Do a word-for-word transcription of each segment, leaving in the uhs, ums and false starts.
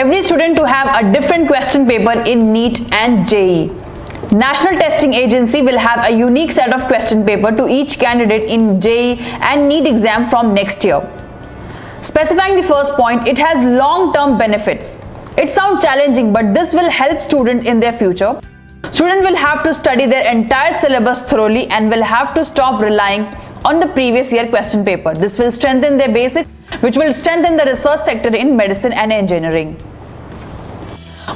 every student to have a different question paper in NEET and J E. National testing agency will have a unique set of question paper to each candidate in J E and NEET exam from next year. Specifying the first point, it has long-term benefits. It sounds challenging, but this will help students in their future. Students will have to study their entire syllabus thoroughly and will have to stop relying on the previous year question paper. This will strengthen their basics, which will strengthen the research sector in medicine and engineering.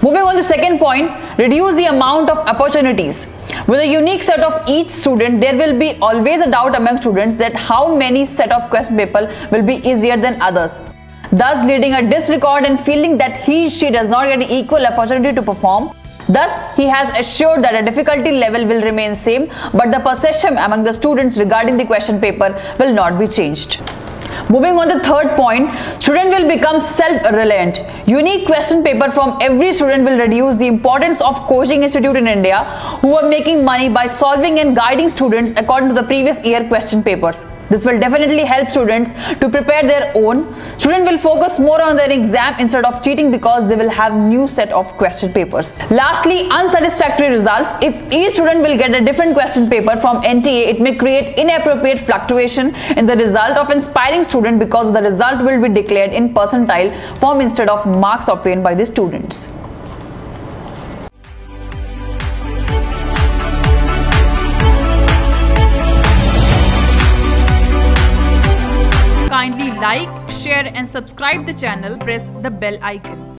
Moving on to second point, reduce the amount of opportunities. With a unique set of each student, there will be always a doubt among students that how many set of question paper will be easier than others, thus leading a disregard and feeling that he she does not get an equal opportunity to perform. Thus, he has assured that the difficulty level will remain same, but the perception among the students regarding the question paper will not be changed. Moving on to third point, student will become self-reliant. Unique question paper from every student will reduce the importance of coaching institute in India, who are making money by solving and guiding students according to the previous year question papers. This will definitely help students to prepare their own. Students will focus more on their exam instead of cheating because they will have new set of question papers. Lastly, unsatisfactory results. If each student will get a different question paper from N T A, it may create inappropriate fluctuation in the result of inspiring student because the result will be declared in percentile form instead of marks obtained by the students. Kindly like, share and subscribe the channel, press the bell icon.